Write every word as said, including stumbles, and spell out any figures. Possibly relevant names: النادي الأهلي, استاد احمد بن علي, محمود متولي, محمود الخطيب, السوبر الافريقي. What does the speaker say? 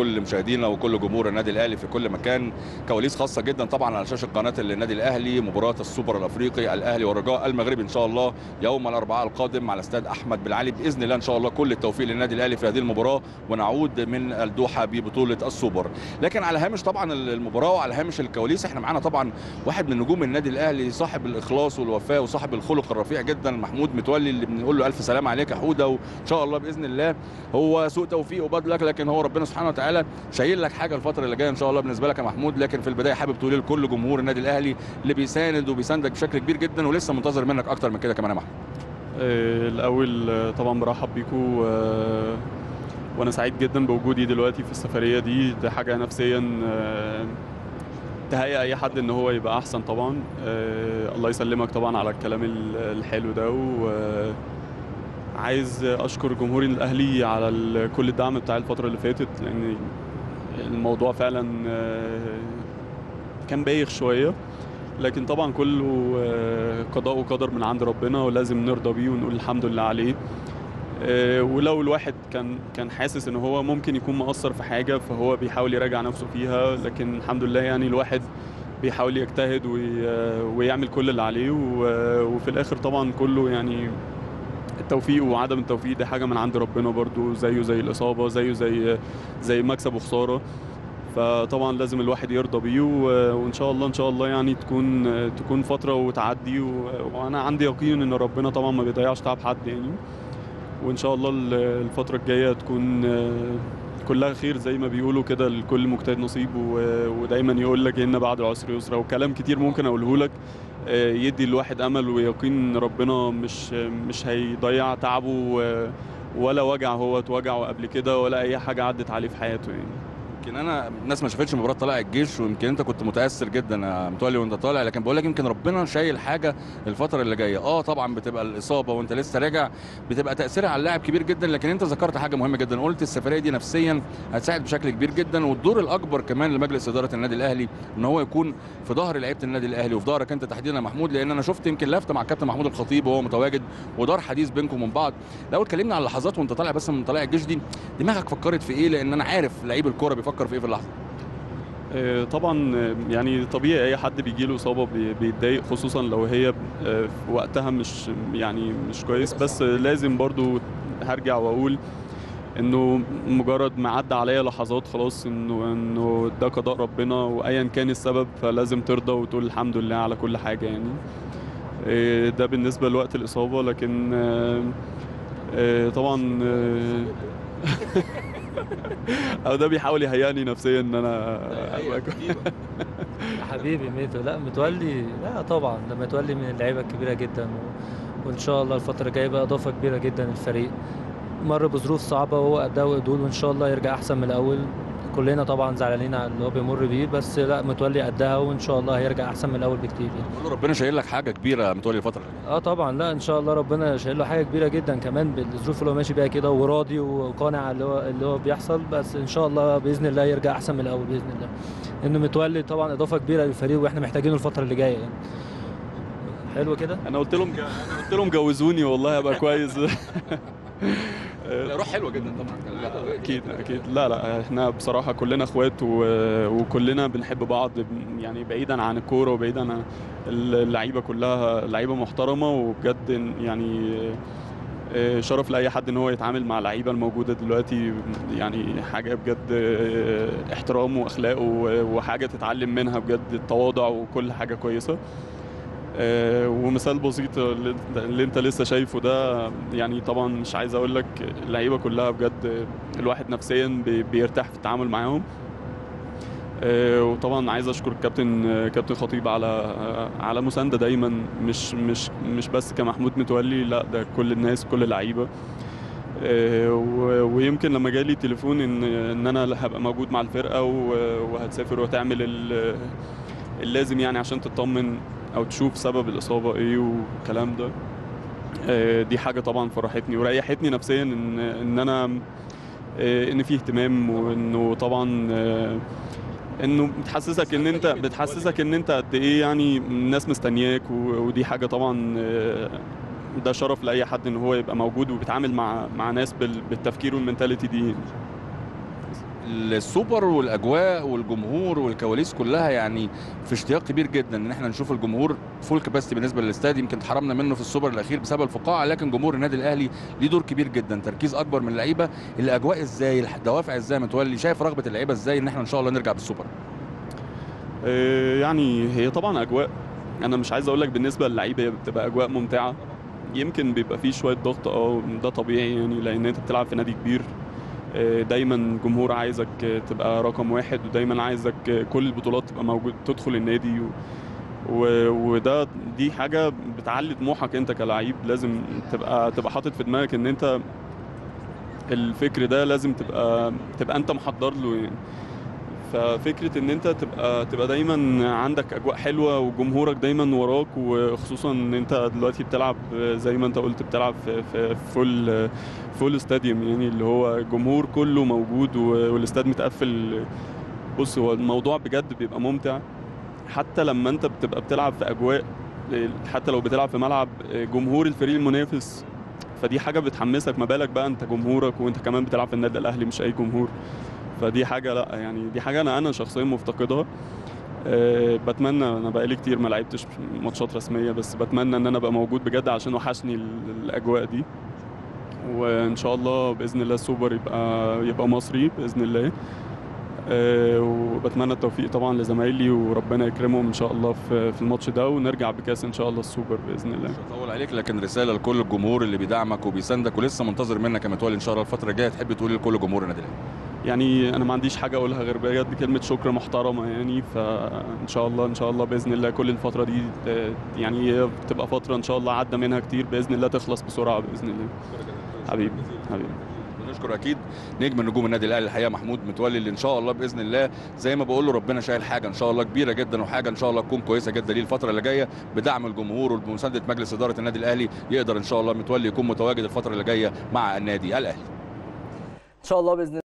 كل مشاهدينا وكل جمهور النادي الاهلي في كل مكان. كواليس خاصه جدا طبعا على شاشه قناه النادي الاهلي، مباراه السوبر الافريقي الاهلي والرجاء المغربي ان شاء الله يوم الاربعاء القادم على استاد احمد بن علي باذن الله. ان شاء الله كل التوفيق للنادي الاهلي في هذه المباراه، ونعود من الدوحه ببطوله السوبر. لكن على هامش طبعا المباراه وعلى هامش الكواليس احنا معانا طبعا واحد من نجوم النادي الاهلي، صاحب الاخلاص والوفاء وصاحب الخلق الرفيع جدا، محمود متولي، اللي بنقول له الف سلام عليك يا حوده، وان شاء الله باذن الله هو سوء توفيق وبعد لك، لكن هو ربنا سبحانه وتعالى شايل لك حاجه الفتره اللي جايه ان شاء الله بالنسبه لك يا محمود. لكن في البدايه حابب تقول لكل جمهور النادي الاهلي اللي بيساند وبيساندك بشكل كبير جدا ولسه منتظر منك اكتر من كده كمان يا محمود. الاول طبعا برحب بيكم وانا سعيد جدا بوجودي دلوقتي في السفريه دي، ده حاجه نفسيا تهيأ اي حد ان هو يبقى احسن طبعا. الله يسلمك طبعا على الكلام الحلو ده، و عايز اشكر جمهوري الاهلي على كل الدعم بتاع الفتره اللي فاتت، لان الموضوع فعلا كان بايخ شويه، لكن طبعا كله قضاء وقدر من عند ربنا ولازم نرضى بيه ونقول الحمد لله عليه. ولو الواحد كان كان حاسس ان هو ممكن يكون مقصر في حاجه فهو بيحاول يراجع نفسه فيها، لكن الحمد لله يعني الواحد بيحاول يجتهد ويعمل كل اللي عليه، وفي الاخر طبعا كله يعني التوفيق وعدم التوفيق ده حاجه من عند ربنا برضو، زيه زي الاصابه، زيه زي زي مكسب وخساره، فطبعا لازم الواحد يرضى بيه، وان شاء الله ان شاء الله يعني تكون تكون فتره وتعدي، وانا عندي يقين ان ربنا طبعا ما بيضيعش تعب حد يعني، وان شاء الله الفتره الجايه تكون كلها خير زي ما بيقولوا كده، لكل مجتهد نصيب، ودايما يقول لك ان بعد العسر يسرا، وكلام كتير ممكن اقوله لك يدي الواحد امل ويقين ربنا مش مش هيضيع تعبه ولا وجع هو اتوجعه قبل كده ولا اي حاجه عدت عليه في حياته يعني. يمكن انا الناس ما شافتش مباراه طلائع الجيش، ويمكن انت كنت متاثر جدا يا متولي وانت طالع، لكن بقول لك يمكن ربنا شايل حاجه الفتره اللي جايه. اه طبعا بتبقى الاصابه وانت لسه راجع بتبقى تاثيرها على اللاعب كبير جدا، لكن انت ذكرت حاجه مهمه جدا، قلت السفريه دي نفسيا هتساعد بشكل كبير جدا، والدور الاكبر كمان لمجلس اداره النادي الاهلي ان هو يكون في ظهر لعيبه النادي الاهلي وفي ظهرك انت تحديدا يا محمود، لان انا شفت يمكن لفته مع الكابتن محمود الخطيب وهو متواجد ودار حديث بينكم من بعض. لو اتكلمنا على اللحظات وانت طالع بس من طلائع الجيش دي، دماغك فكرت في ايه؟ لان انا عارف لعيب الكوره فكر في ايه في اللحظه؟ طبعا يعني طبيعي اي حد بيجي له اصابه بيتضايق، خصوصا لو هي وقتها مش يعني مش كويس، بس لازم برضو هرجع واقول انه مجرد ما عدى عليا لحظات خلاص انه انه ده قضاء ربنا وايا كان السبب، فلازم ترضى وتقول الحمد لله على كل حاجه يعني. ده بالنسبه لوقت الاصابه، لكن طبعا او ده بيحاول يهيئني نفسيا ان انا حبيبي ميتو. لا متولي، لا طبعا ده متولي من اللعيبه الكبيره جدا، وان شاء الله الفتره الجايه بقى اضافه كبيره جدا للفريق. مر بظروف صعبه وهو قدها وقدول، وان شاء الله يرجع احسن من الاول. كلنا طبعا زعلانين على اللي هو بيمر بيه، بس لا متولي قدها وان شاء الله هيرجع احسن من الاول بكتير يعني. ربنا شايل لك حاجه كبيره متولي الفتره دي. اه طبعا، لا ان شاء الله ربنا شايل له حاجه كبيره جدا كمان بالظروف اللي هو ماشي بيها كده، وراضي وقانع اللي هو اللي هو بيحصل، بس ان شاء الله باذن الله يرجع احسن من الاول باذن الله. انه متولي طبعا اضافه كبيره للفريق واحنا محتاجينه الفتره اللي جايه يعني. حلو كده؟ انا قلت لهم انا قلت لهم جوزوني والله هبقى كويس. روح حلوه جدا طبعا. لا اكيد اكيد، لا لا احنا بصراحه كلنا اخوات وكلنا بنحب بعض يعني، بعيدا عن الكوره وبعيدا عن اللعيبه كلها لعيبه محترمه، وبجد يعني شرف لاي حد ان هو يتعامل مع اللعيبه الموجوده دلوقتي يعني، حاجه بجد احترام واخلاق وحاجه تتعلم منها بجد، التواضع وكل حاجه كويسه. ومثال بسيط اللي انت لسه شايفه ده يعني، طبعا مش عايز اقول لك اللعيبه كلها بجد الواحد نفسيا بيرتاح في التعامل معاهم. وطبعا عايز اشكر الكابتن كابتن خطيب على على مسانده دايما، مش مش مش بس كمحمود متولي، لا ده كل الناس كل اللعيبه. ويمكن لما جالي تليفون ان ان انا هبقى موجود مع الفرقه وهتسافر وهتعمل اللازم يعني عشان تطمن او تشوف سبب الاصابه ايه والكلام ده، دي حاجه طبعا فرحتني وريحتني نفسيا ان ان انا ان في اهتمام، وانه طبعا انه بتحسسك ان انت بتحسسك ان انت قد ايه يعني الناس مستنياك، ودي حاجه طبعا ده شرف لاي حد ان هو يبقى موجود وبيتعامل مع مع ناس بالتفكير والمنتاليتي دي. السوبر والاجواء والجمهور والكواليس كلها، يعني في اشتياق كبير جدا ان احنا نشوف الجمهور فول كاباسيتي بالنسبه للاستاد. يمكن اتحرمنا منه في السوبر الاخير بسبب الفقاعه، لكن جمهور النادي الاهلي ليه دور كبير جدا، تركيز اكبر من اللعيبه، الاجواء ازاي، الدوافع ازاي. متولي شايف رغبه اللعيبه ازاي ان احنا ان شاء الله نرجع بالسوبر؟ يعني هي طبعا اجواء، انا مش عايز اقول لك بالنسبه للعيبه بتبقى اجواء ممتعه، يمكن بيبقى فيه شويه ضغط، اه ده طبيعي يعني، لان انت بتلعب في نادي كبير، دايما جمهور عايزك تبقى رقم واحد، ودايما عايزك كل البطولات تبقى موجود، تدخل النادي، وده دي حاجه بتعلي طموحك انت كلاعب. لازم تبقى تبقى حاطط في دماغك ان انت الفكر ده لازم تبقى تبقى انت محضر له يعني. ففكره ان انت تبقى تبقى دايما عندك اجواء حلوه وجمهورك دايما وراك، وخصوصا ان انت دلوقتي بتلعب زي ما انت قلت بتلعب في في فول فول ستاديوم، يعني اللي هو الجمهور كله موجود والاستاد متقفل. بص، هو الموضوع بجد بيبقى ممتع حتى لما انت بتبقى بتلعب في اجواء، حتى لو بتلعب في ملعب جمهور الفريق المنافس، فدي حاجه بتحمسك، ما بالك بقى انت جمهورك وانت كمان بتلعب في النادي الاهلي مش اي جمهور. فدي حاجه، لا يعني دي حاجه انا انا شخصيا مفتقدها. أه بتمنى، انا بقالي كتير ما لعبتش ماتشات رسميه، بس بتمنى ان انا ابقى موجود بجد عشان وحشني الاجواء دي. وان شاء الله باذن الله السوبر يبقى يبقى مصري باذن الله. أه وبتمنى التوفيق طبعا لزمايلي، وربنا يكرمهم ان شاء الله في, في الماتش ده، ونرجع بكاس ان شاء الله السوبر باذن الله. مش هطول عليك، لكن رساله لكل الجمهور اللي بيدعمك وبيساندك ولسه منتظر منك يا متولي ان شاء الله الفتره الجايه، تحب تقول لكل جمهور النادي الاهلي؟ يعني انا ما عنديش حاجه اقولها غير بجد كلمه شكر محترمه يعني. فان شاء الله ان شاء الله باذن الله كل الفتره دي يعني بتبقى فتره ان شاء الله عدى منها كتير، باذن الله تخلص بسرعه باذن الله. حبيبي حبيبي، بنشكر اكيد نجم نجوم النادي الاهلي الحقيقه محمود متولي، اللي ان شاء الله باذن الله زي ما بقول له ربنا شايل حاجه ان شاء الله كبيره جدا، وحاجه ان شاء الله تكون كويسه جدا ليه الفتره اللي جايه بدعم الجمهور وبمسانده مجلس اداره النادي الاهلي. يقدر ان شاء الله متولي يكون متواجد الفتره اللي جايه مع النادي الاهلي ان شاء الله باذن